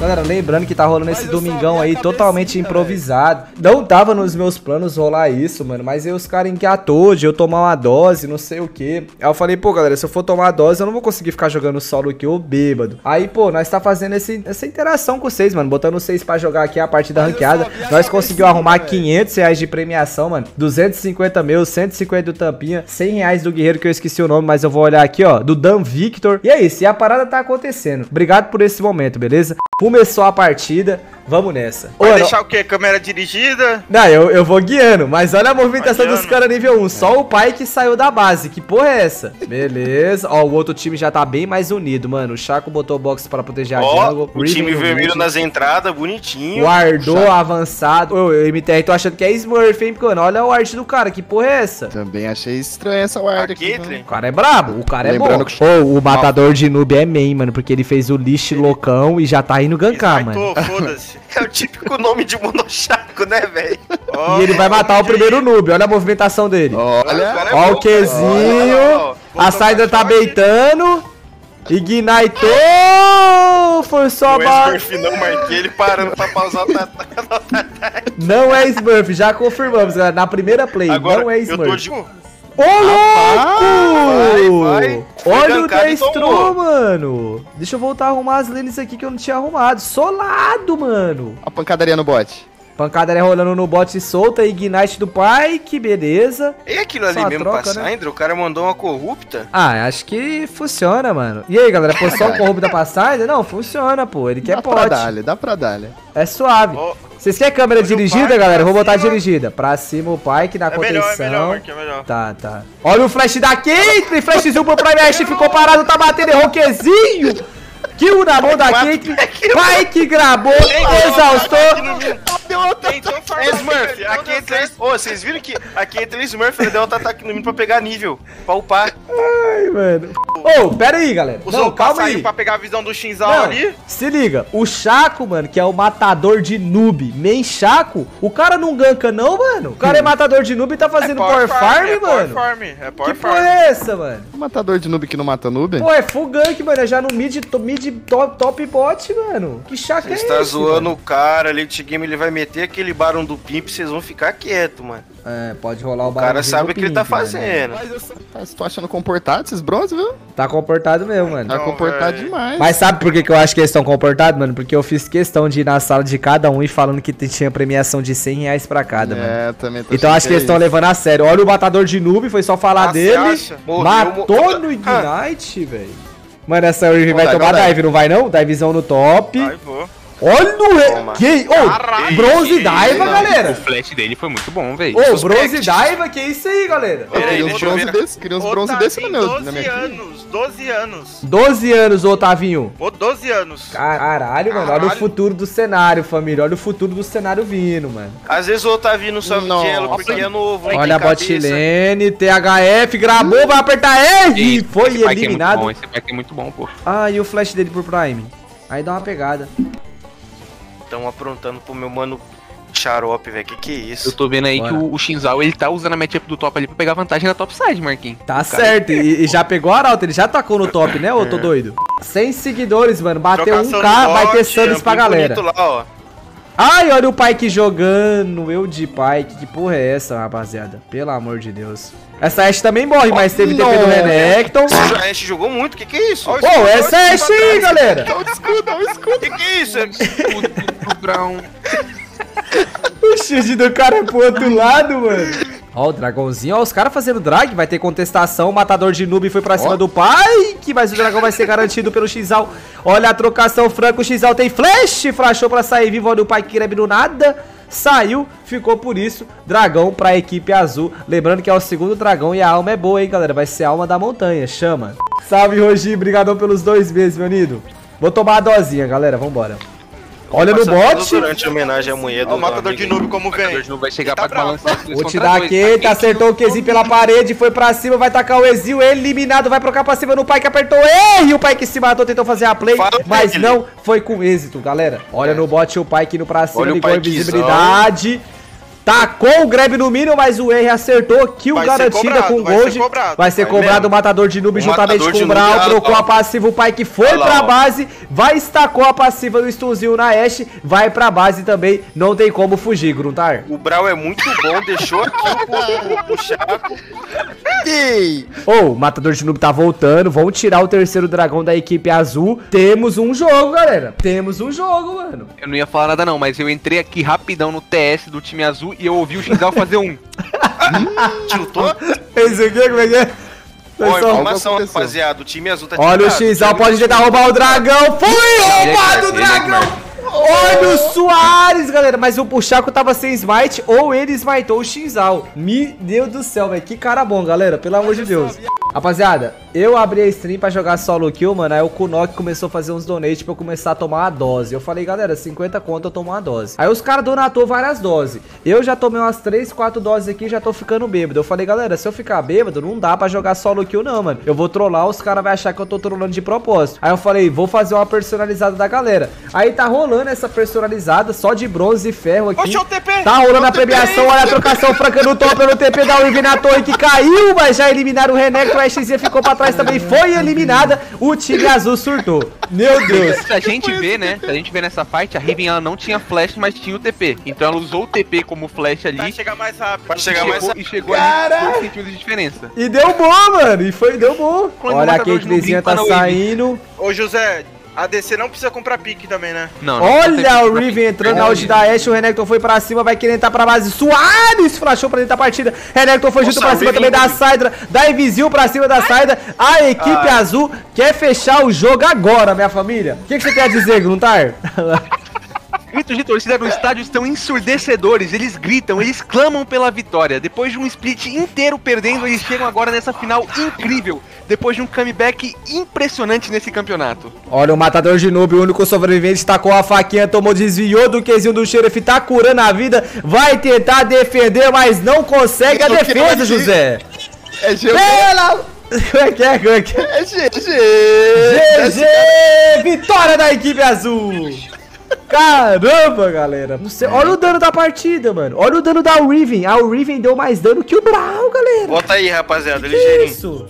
Galera, lembrando que tá rolando esse domingão aí totalmente improvisado. Não tava nos meus planos rolar isso, mano. Mas aí os caras engatou de eu tomar uma dose, não sei o que. Aí eu falei, pô, galera, se eu for tomar a dose, eu não vou conseguir ficar jogando solo aqui, ô bêbado. Aí, pô, nós tá fazendo essa interação com vocês, mano. Botando vocês pra jogar aqui a partida ranqueada. Nós conseguimos arrumar R$500 de premiação, mano. 250 meu, 150 do Tampinha, R$100 do Guerreiro, que eu esqueci o nome, mas eu vou olhar aqui, ó, do Dan Victor. E é isso, e a parada tá acontecendo. Obrigado por esse momento, beleza? Começou a partida, vamos nessa. Vai deixar o quê? Câmera dirigida? Não, eu vou guiando, mas olha a movimentação dos caras nível 1. Só o Pyke que saiu da base, que porra é essa? Beleza, ó, o outro time já tá bem mais unido, mano. O Shaco botou o box pra proteger a jungle. O time vermelho nas entradas, bonitinho. Guardou avançado. Ô, MTR, tô achando que é Smurf, hein, mano? Olha o ward do cara, que porra é essa? Também achei estranha essa ward aqui. O cara é brabo, o cara é bom. O matador de noob é main, mano, porque ele fez o lixo loucão e já tá no gankar, mano. Foda-se. É o típico nome de Monochaco, né, velho? Oh, e ele vai matar o primeiro noob. Olha a movimentação dele. Olha, olha o Qzinho. A saída tá beitando. Ignitou. Foi só Smurf, não marquei ele parando pra pausar o ataque. Não é Smurf, já confirmamos, galera. Na primeira play, agora, não é Smurf. Ô, louco! Olha o Destro, mano. Deixa eu voltar a arrumar as lanes aqui que eu não tinha arrumado. Solado, mano. A pancadaria no bot. Pancadaria rolando no bot solta. Ignite do Pyke, que beleza. E aquilo ali mesmo pra Sindre? O cara mandou uma corrupta? Ah, acho que funciona, mano. E aí, galera, pô, só corrupta pra Sindre? Não, funciona, pô. Ele quer pote. Dá pra Dália. É suave. Vocês querem câmera dirigida, galera? Eu vou botar dirigida. Pra cima o Pyke na contenção. É melhor. Tá. Olha o flash da Caitlyn. Flashzinho pro Prime. Ashe ficou parado, tá batendo, errou o Qzinho. Kill na mão da Caitlyn. Pyke gravou, exaustou. Smurf, aqui entra vocês viram que aqui entra Smurf, ele deu um ataque no mínimo pra pegar nível, pra upar. Ai, mano. Ô, pera aí, galera. Não, calma aí. Pra pegar a visão do Xin Zhao ali. Se liga, o Shaco, mano, que é o matador de noob, main Shaco, o cara não ganka não, mano. O cara é matador de noob e tá fazendo power farm, mano. Que porra é essa, mano? Matador de noob que não mata noob? Pô, é full gank, mano, é já no mid top bot, mano. Que Shaco é esse? Você tá zoando o cara ali, de game, ele vai meter aquele barão do pimp, vocês vão ficar quietos, mano. É, pode rolar o barão do pimp. O cara sabe o que ele tá fazendo. Mas eu tô achando comportado esses bros, viu? Tá comportado mesmo, mano. Tá comportado demais. Mas sabe por que eu acho que eles estão comportados, mano? Porque eu fiz questão de ir na sala de cada um e falando que tinha premiação de R$100 pra cada, mano. É, também tô. Então acho que eles estão levando a sério. Olha o matador de noob, foi só falar dele. Matou no Ignite, velho. Mano, essa Riven vai tomar dive, não vai não? Divezão no top. Vai, vou. Olha o que... Ô, bronze diva, galera. O flash dele foi muito bom, velho. Ô, bronze diva, que é isso aí, galera? Peraí, queria uns bronze desse no meu. 12 anos, Otavinho. 12 anos. Caralho, mano. Olha o futuro do cenário, família. Olha o futuro do cenário vindo, mano. Às vezes o Otavinho não sabe o que é, porque é novo. Olha a botlane, THF, gravou, vai apertar R. Foi eliminado. Esse pack é muito bom, pô. Ah, e o flash dele pro Prime. Aí dá uma pegada. Estão aprontando pro meu mano xarope, velho. Que é isso? Eu tô vendo aí. Bora. Que o Xin Zhao, ele tá usando a matchup do top ali pra pegar vantagem na topside, Marquinhos. Tá certo. E já pegou a arauta, ele já tacou no top, né, ô? Tô doido. 100 seguidores, mano. Bateu 1K, vai ter subs pra galera. Lá, ó. Ai, olha o Pyke jogando. Eu de Pyke. Que porra é essa, rapaziada? Pelo amor de Deus. Essa Ashe também morre, mas teve TP do Renekton. A Ashe jogou muito, que é isso? Ô, essa é Ashe aí, galera. Dá o escudo, Que é isso? O Brau. O shield do cara é pro outro lado, mano. Ó, o dragãozinho, ó, os caras fazendo drag. Vai ter contestação, o matador de noob foi pra cima do Pyke, mas o dragão vai ser garantido pelo Xinzal. Olha a trocação franca, o Xinzal tem flash, flashou pra sair vivo. Olha o Pyke que grab do nada. Saiu, ficou por isso. Dragão pra equipe azul. Lembrando que é o segundo dragão e a alma é boa, hein, galera. Vai ser a alma da montanha, chama. Salve, Rogi, brigadão pelos 2 meses, meu nido. Vou tomar a dosinha, galera, vambora. Olha no bot. Durante a homenagem à mulher do matador de noob, como vem. O matador de noob vai chegar pra balançar. Vou te dar a Keita, acertou o Qzinho pela parede, foi pra cima, vai tacar o Ezio, eliminado, vai trocar pra cima no Pyke, apertou R, o Pyke se matou, tentou fazer a play, mas não foi com êxito, galera. Olha no bot o Pyke indo pra cima, ligou a invisibilidade. Tacou o grab no minion, mas o R acertou. Kill garantida com o Gold. Vai ser cobrado o matador de noob juntamente com o Brau. Trocou a passiva, o Pyke foi pra base. Vai, estacou a passiva do Qzinho na Ashe. Vai pra base também. Não tem como fugir, Gruntar. O Brau é muito bom, deixou aqui pro Shaco. Ô, o matador de noob tá voltando. Vão tirar o terceiro dragão da equipe azul. Temos um jogo, galera. Temos um jogo, mano. Eu não ia falar nada não, mas eu entrei aqui rapidão no TS do time azul e eu ouvi o Xinzal fazer um. Tiltou? Fez o quê? Como é que é? Ó, informação, rapaziada. O time azul tá tirado. Olha o Xinzal, pode tentar roubar o dragão. Foi roubado o dragão! Olha o Soares, galera, mas o Puxaco tava sem smite ou ele smitou o Xinzal. Meu Deus do céu, velho, que cara bom, galera, pelo amor de Deus. Rapaziada, eu abri a stream pra jogar solo kill, mano, aí o Kunok começou a fazer uns donates pra eu começar a tomar a dose. Eu falei, galera, 50 conto eu tomo uma dose. Aí os caras donatou várias doses. Eu já tomei umas 3, 4 doses aqui e já tô ficando bêbado. Eu falei, galera, se eu ficar bêbado, não dá pra jogar solo kill não, mano. Eu vou trollar, os caras vão achar que eu tô trollando de propósito. Aí eu falei, vou fazer uma personalizada da galera. Aí tá rolando essa personalizada, só de bronze e ferro aqui. Oxe, o TP, tá rolando a premiação, olha a trocação franca no top, pelo TP da Ivi na torre que caiu, mas já eliminaram o Renekton, a Qzinho ficou pra trás também, foi eliminada, o time azul surtou. Meu Deus. Se a gente vê, né, se a gente vê nessa fight, a Riven ela não tinha flash, mas tinha o TP, então ela usou o TP como flash ali. Vai chegar mais rápido. Vai chegar mais rápido. E chegou ali com 2 centímetros de diferença. E deu bom, mano, e foi, deu bom. Olha a Caitlinzinha tá saindo. Ô, José, a DC não precisa comprar pique também, né? Não, não. Olha o Riven entrando na ult da Ashe. O Renekton foi pra cima, vai querer entrar pra base. Soares flashou pra dentro da partida. Renekton foi junto pra cima também da Syndra. Da Ivizinho pra cima da Syndra. A equipe azul quer fechar o jogo agora, minha família. O que você tem a dizer, Gruntar? Gritos de torcida no estádio estão ensurdecedores, eles gritam, eles clamam pela vitória. Depois de um split inteiro perdendo, eles chegam agora nessa final incrível. Depois de um comeback impressionante nesse campeonato. Olha o matador de noob, o único sobrevivente, tacou a faquinha, tomou, desviou do Qzinho do Xerife, tá curando a vida, vai tentar defender, mas não consegue a defesa, José. É pela... Como é que é? Como é que é? GG! GG! Vitória da equipe azul! Caramba, galera. Não sei. Olha o dano da partida, mano. Olha o dano da Riven. A Riven deu mais dano que o Brau, galera. Bota aí, rapaziada. Que é isso?